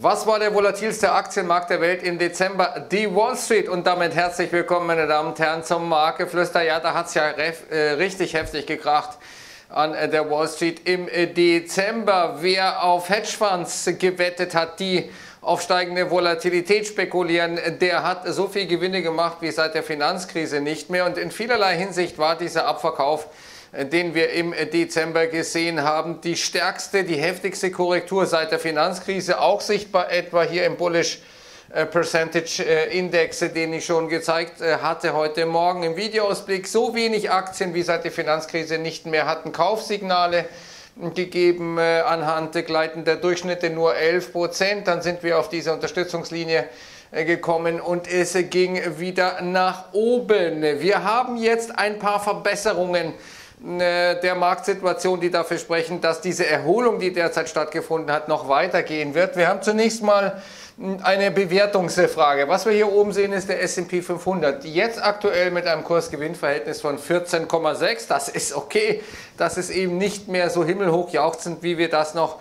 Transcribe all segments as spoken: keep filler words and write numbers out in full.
Was war der volatilste Aktienmarkt der Welt im Dezember? Die Wall Street. Und damit herzlich willkommen, meine Damen und Herren, zum Marktgeflüster. Ja, da hat es ja äh, richtig heftig gekracht an äh, der Wall Street im äh, Dezember. Wer auf Hedgefonds gewettet hat, die auf steigende Volatilität spekulieren, der hat so viel Gewinne gemacht wie seit der Finanzkrise nicht mehr. Und in vielerlei Hinsicht war dieser Abverkauf, den wir im Dezember gesehen haben, die stärkste, die heftigste Korrektur seit der Finanzkrise, auch sichtbar etwa hier im Bullish Percentage Index, den ich schon gezeigt hatte heute Morgen im Videoausblick. So wenig Aktien wie seit der Finanzkrise nicht mehr hatten Kaufsignale gegeben anhand gleitender Durchschnitte, nur elf Prozent. Dann sind wir auf diese Unterstützungslinie gekommen und es ging wieder nach oben. Wir haben jetzt ein paar Verbesserungen der Marktsituation, die dafür sprechen, dass diese Erholung, die derzeit stattgefunden hat, noch weitergehen wird. Wir haben zunächst mal eine Bewertungsfrage. Was wir hier oben sehen, ist der S und P fünfhundert. Jetzt aktuell mit einem Kursgewinnverhältnis von vierzehn Komma sechs. Das ist okay. Das ist eben nicht mehr so himmelhoch jauchzend, wie wir das noch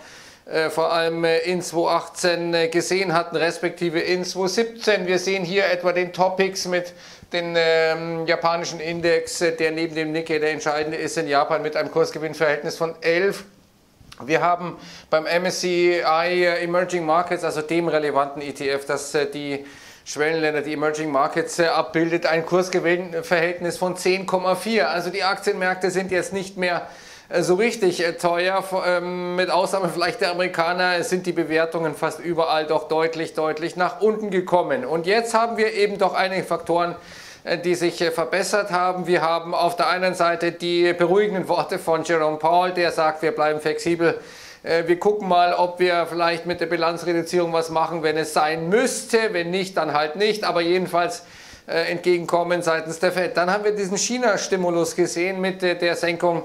äh, vor allem äh, in zweitausendachtzehn äh, gesehen hatten, respektive in zweitausendsiebzehn. Wir sehen hier etwa den Topix mit den ähm, japanischen Index, der neben dem Nikkei der entscheidende ist in Japan, mit einem Kursgewinnverhältnis von elf. Wir haben beim M S C I Emerging Markets, also dem relevanten E T F, das die Schwellenländer, die Emerging Markets abbildet, ein Kursgewinnverhältnis von zehn Komma vier. Also die Aktienmärkte sind jetzt nicht mehr so richtig teuer, mit Ausnahme vielleicht der Amerikaner sind die Bewertungen fast überall doch deutlich, deutlich nach unten gekommen. Und jetzt haben wir eben doch einige Faktoren, die sich verbessert haben. Wir haben auf der einen Seite die beruhigenden Worte von Jerome Powell, der sagt, wir bleiben flexibel. Wir gucken mal, ob wir vielleicht mit der Bilanzreduzierung was machen, wenn es sein müsste. Wenn nicht, dann halt nicht. Aber jedenfalls entgegenkommen seitens der Fed. Dann haben wir diesen China-Stimulus gesehen mit der Senkung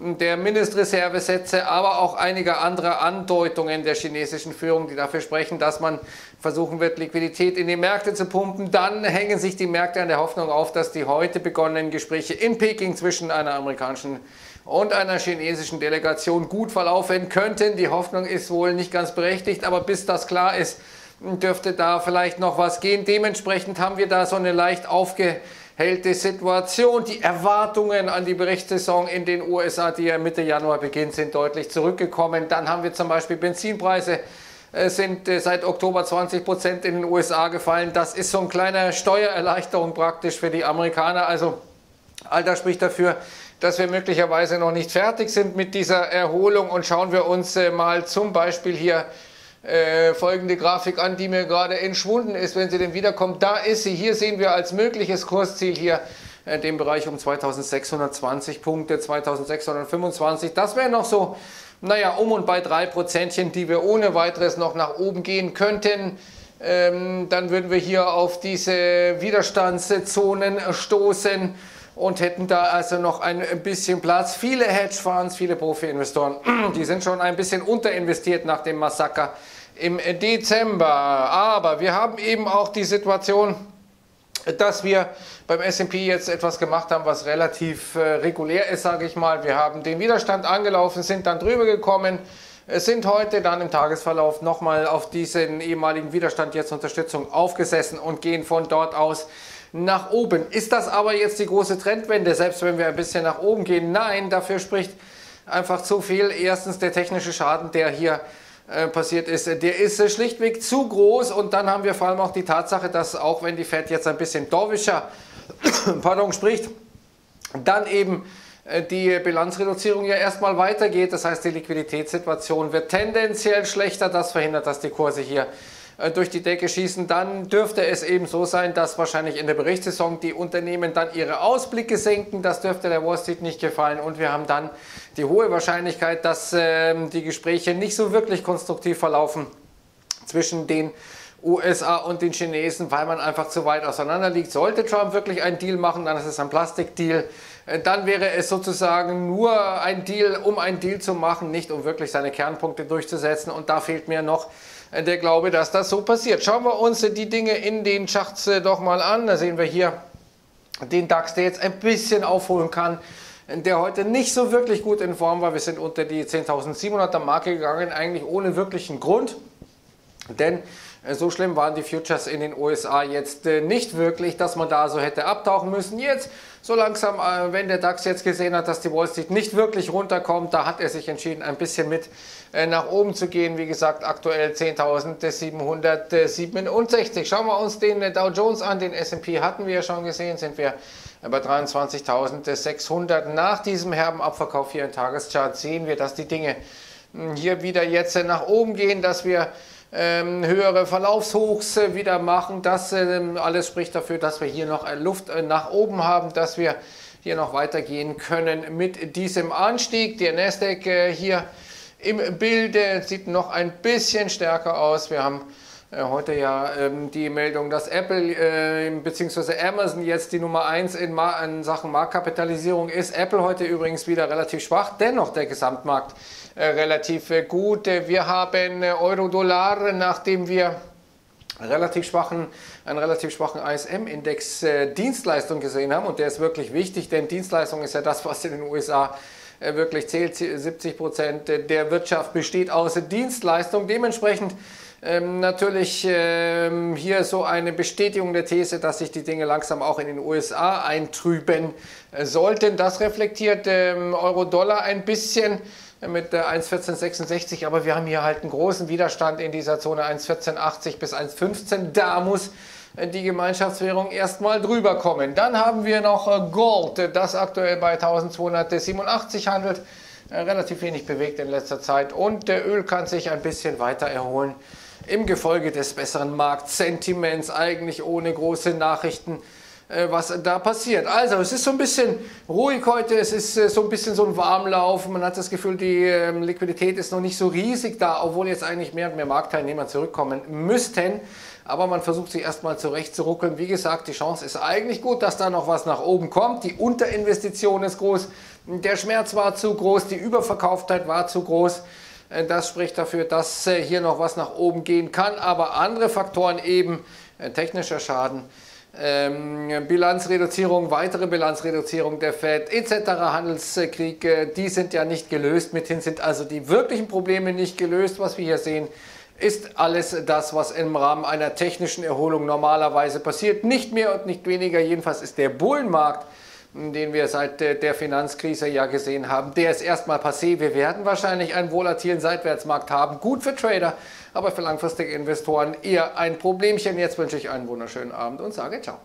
der Mindestreservesätze, aber auch einige andere Andeutungen der chinesischen Führung, die dafür sprechen, dass man versuchen wird, Liquidität in die Märkte zu pumpen. Dann hängen sich die Märkte an der Hoffnung auf, dass die heute begonnenen Gespräche in Peking zwischen einer amerikanischen und einer chinesischen Delegation gut verlaufen könnten. Die Hoffnung ist wohl nicht ganz berechtigt, aber bis das klar ist, dürfte da vielleicht noch was gehen. Dementsprechend haben wir da so eine leicht aufge hält die Situation. Die Erwartungen an die Berichtssaison in den U S A, die ja Mitte Januar beginnt, sind deutlich zurückgekommen. Dann haben wir zum Beispiel Benzinpreise, sind seit Oktober zwanzig Prozent in den U S A gefallen. Das ist so eine kleine Steuererleichterung praktisch für die Amerikaner. Also all das spricht dafür, dass wir möglicherweise noch nicht fertig sind mit dieser Erholung. Und schauen wir uns mal zum Beispiel hier Äh, folgende Grafik an, die mir gerade entschwunden ist, wenn sie denn wiederkommt. Da ist sie. Hier sehen wir als mögliches Kursziel hier äh, den Bereich um zweitausendsechshundertzwanzig Punkte, zweitausendsechshundertfünfundzwanzig. Das wäre noch so, naja, um und bei drei Prozentchen, die wir ohne weiteres noch nach oben gehen könnten. Ähm, dann würden wir hier auf diese Widerstandszonen stoßen und hätten da also noch ein bisschen Platz. Viele Hedgefonds, viele Profi-Investoren, die sind schon ein bisschen unterinvestiert nach dem Massaker im Dezember. Aber wir haben eben auch die Situation, dass wir beim S und P jetzt etwas gemacht haben, was relativ äh, regulär ist, sage ich mal. Wir haben den Widerstand angelaufen, sind dann drüber gekommen, sind heute dann im Tagesverlauf nochmal auf diesen ehemaligen Widerstand, jetzt Unterstützung, aufgesessen und gehen von dort aus nach oben. Ist das aber jetzt die große Trendwende, selbst wenn wir ein bisschen nach oben gehen? Nein, dafür spricht einfach zu viel. Erstens der technische Schaden, der hier äh, passiert ist, der ist äh, schlichtweg zu groß. Und dann haben wir vor allem auch die Tatsache, dass auch wenn die Fed jetzt ein bisschen dovischer pardon, spricht, dann eben äh, die Bilanzreduzierung ja erstmal weitergeht. Das heißt, die Liquiditätssituation wird tendenziell schlechter. Das verhindert, dass die Kurse hier durch die Decke schießen. Dann dürfte es eben so sein, dass wahrscheinlich in der Berichtssaison die Unternehmen dann ihre Ausblicke senken. Das dürfte der Wall Street nicht gefallen. Und wir haben dann die hohe Wahrscheinlichkeit, dass ähm, die Gespräche nicht so wirklich konstruktiv verlaufen zwischen den U S A und den Chinesen, weil man einfach zu weit auseinander liegt. Sollte Trump wirklich einen Deal machen, dann ist es ein Plastikdeal. Dann wäre es sozusagen nur ein Deal, um einen Deal zu machen, nicht um wirklich seine Kernpunkte durchzusetzen. Und da fehlt mir noch der Glaube, dass das so passiert. Schauen wir uns die Dinge in den Charts doch mal an. Da sehen wir hier den DAX, der jetzt ein bisschen aufholen kann, der heute nicht so wirklich gut in Form war. Wir sind unter die zehntausendsiebenhunderter Marke gegangen, eigentlich ohne wirklichen Grund. Denn so schlimm waren die Futures in den U S A jetzt nicht wirklich, dass man da so hätte abtauchen müssen. Jetzt so langsam, wenn der DAX jetzt gesehen hat, dass die Wall Street nicht wirklich runterkommt, da hat er sich entschieden, ein bisschen mit nach oben zu gehen. Wie gesagt, aktuell zehntausendsiebenhundertsiebenundsechzig. Schauen wir uns den Dow Jones an. Den S und P hatten wir ja schon gesehen, sind wir bei dreiundzwanzigtausendsechshundert. Nach diesem herben Abverkauf hier im Tageschart sehen wir, dass die Dinge hier wieder jetzt nach oben gehen, dass wir Ähm, höhere Verlaufshochs äh, wieder machen. Das ähm, alles spricht dafür, dass wir hier noch äh, Luft äh, nach oben haben, dass wir hier noch weitergehen können mit diesem Anstieg. Der Nasdaq äh, hier im Bilde sieht noch ein bisschen stärker aus. Wir haben äh, heute ja ähm, die Meldung, dass Apple äh, bzw. Amazon jetzt die Nummer eins in, Mar in Sachen Marktkapitalisierung ist. Apple heute übrigens wieder relativ schwach, dennoch der Gesamtmarkt relativ gut. Wir haben Euro-Dollar, nachdem wir relativ schwachen, einen relativ schwachen I S M-Index Dienstleistung gesehen haben. Und der ist wirklich wichtig, denn Dienstleistung ist ja das, was in den U S A wirklich zählt. siebzig Prozent der Wirtschaft besteht aus Dienstleistung. Dementsprechend Ähm, natürlich ähm, hier so eine Bestätigung der These, dass sich die Dinge langsam auch in den U S A eintrüben äh, sollten. Das reflektiert ähm, Euro-Dollar ein bisschen äh, mit äh, eins Komma vierzehn sechsundsechzig, aber wir haben hier halt einen großen Widerstand in dieser Zone eins Komma vierzehn achtzig bis eins Komma fünfzehn. Da muss äh, die Gemeinschaftswährung erstmal drüber kommen. Dann haben wir noch äh, Gold, äh, das aktuell bei eintausendzweihundertsiebenundachtzig handelt, äh, relativ wenig bewegt in letzter Zeit, und der äh, Öl kann sich ein bisschen weiter erholen. Im Gefolge des besseren Marktsentiments, eigentlich ohne große Nachrichten, äh, was da passiert. Also es ist so ein bisschen ruhig heute, es ist äh, so ein bisschen so ein Warmlauf. Man hat das Gefühl, die äh, Liquidität ist noch nicht so riesig da, obwohl jetzt eigentlich mehr und mehr Marktteilnehmer zurückkommen müssten. Aber man versucht sich erstmal zurechtzuruckeln. Wie gesagt, die Chance ist eigentlich gut, dass da noch was nach oben kommt. Die Unterinvestition ist groß, der Schmerz war zu groß, die Überverkauftheit war zu groß. Das spricht dafür, dass hier noch was nach oben gehen kann, aber andere Faktoren eben, technischer Schaden, ähm, Bilanzreduzierung, weitere Bilanzreduzierung der Fed et cetera, Handelskrieg, die sind ja nicht gelöst. Mithin sind also die wirklichen Probleme nicht gelöst. Was wir hier sehen, ist alles das, was im Rahmen einer technischen Erholung normalerweise passiert. Nicht mehr und nicht weniger, jedenfalls ist der Bullenmarkt, den wir seit der Finanzkrise ja gesehen haben, der ist erstmal passé. Wir werden wahrscheinlich einen volatilen Seitwärtsmarkt haben. Gut für Trader, aber für langfristige Investoren eher ein Problemchen. Jetzt wünsche ich einen wunderschönen Abend und sage ciao.